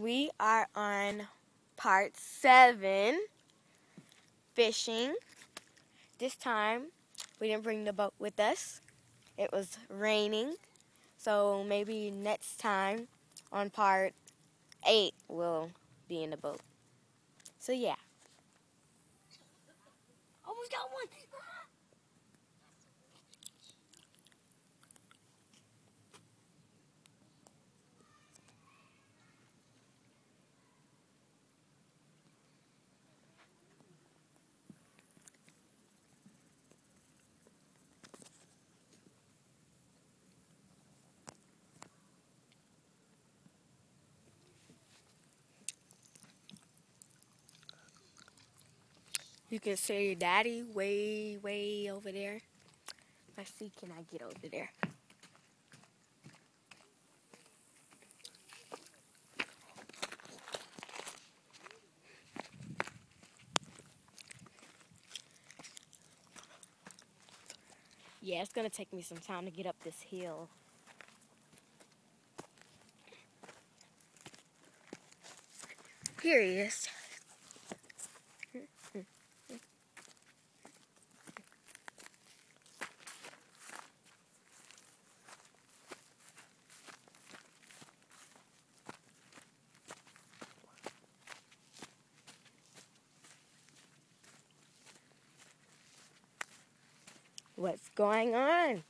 We are on part 7, fishing. This time, we didn't bring the boat with us. It was raining, so maybe next time on part 8, we'll be in the boat. So yeah. Almost got one! You can see your daddy way over there. Let's see, can I get over there? Yeah, it's gonna take me some time to get up this hill. Here he is. What's going on?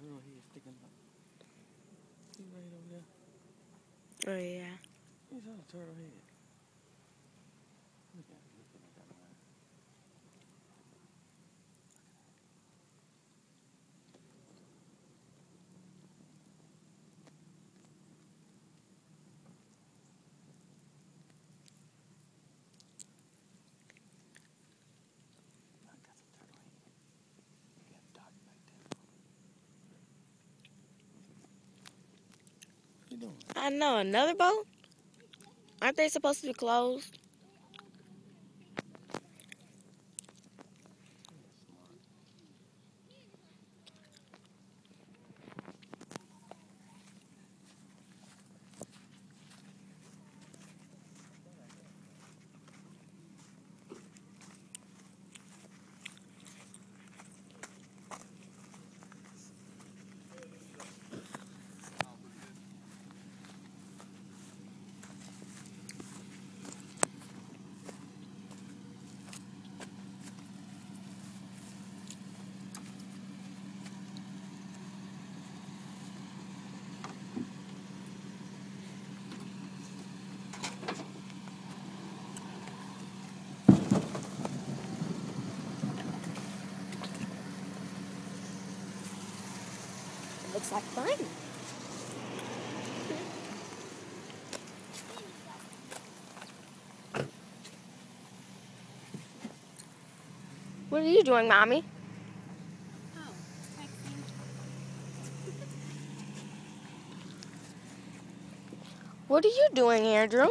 Turtle here sticking up. See right over there? Oh, yeah. He's on a turtle head. Look at him looking at that line. I know, another boat? Aren't they supposed to be closed? Looks like fun. What are you doing, Mommy? Oh, texting. What are you doing, Andrew?